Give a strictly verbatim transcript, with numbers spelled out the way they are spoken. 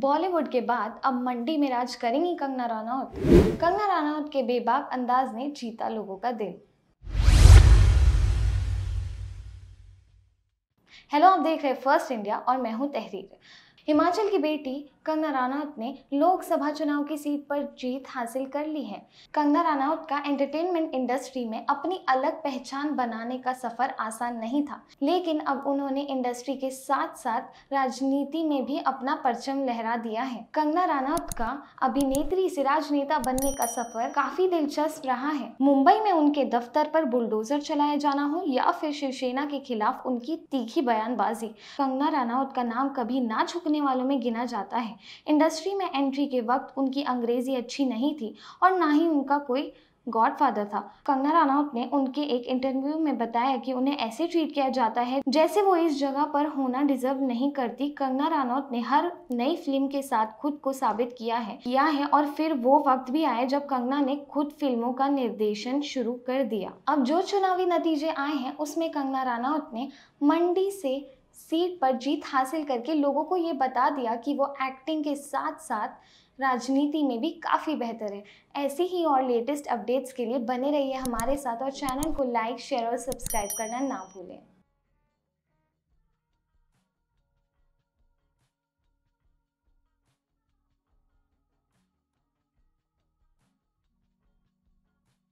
बॉलीवुड के बाद अब मंडी में राज करेंगी कंगना रानौत। कंगना रानौत के बेबाक अंदाज ने जीता लोगों का दिल। हेलो, आप देख रहे हैं फर्स्ट इंडिया और मैं हूं तहरीर। हिमाचल की बेटी कंगना रानौत ने लोकसभा चुनाव की सीट पर जीत हासिल कर ली है। कंगना रानौत का एंटरटेनमेंट इंडस्ट्री में अपनी अलग पहचान बनाने का सफर आसान नहीं था, लेकिन अब उन्होंने इंडस्ट्री के साथ साथ राजनीति में भी अपना परचम लहरा दिया है। कंगना रानौत का अभिनेत्री से राजनेता बनने का सफर काफी दिलचस्प रहा है। मुंबई में उनके दफ्तर पर बुलडोजर चलाया जाना हो या फिर शिवसेना के खिलाफ उनकी तीखी बयानबाजी, कंगना रानौत का नाम कभी ना झुकने वालों में गिना जाता है। इंडस्ट्री में एंट्री के वक्त उनकी अंग्रेजी अच्छी नहीं थी और ना ही उनका कोई गॉडफादर था। कंगना रानौत ने उनके एक इंटरव्यू में बताया कि उन्हें ऐसे ट्रीट किया जाता है जैसे वो इस जगह पर होना डिजर्व नहीं करती। कंगना रानौत ने हर नई फिल्म के साथ खुद को साबित किया है किया है और फिर वो वक्त भी आया जब कंगना ने खुद फिल्मों का निर्देशन शुरू कर दिया। अब जो चुनावी नतीजे आए हैं उसमें कंगना रानौत ने मंडी से सीट पर जीत हासिल करके लोगों को ये बता दिया कि वो एक्टिंग के साथ साथ राजनीति में भी काफ़ी बेहतर है। ऐसी ही और लेटेस्ट अपडेट्स के लिए बने रहिए हमारे साथ और चैनल को लाइक, शेयर और सब्सक्राइब करना ना भूलें।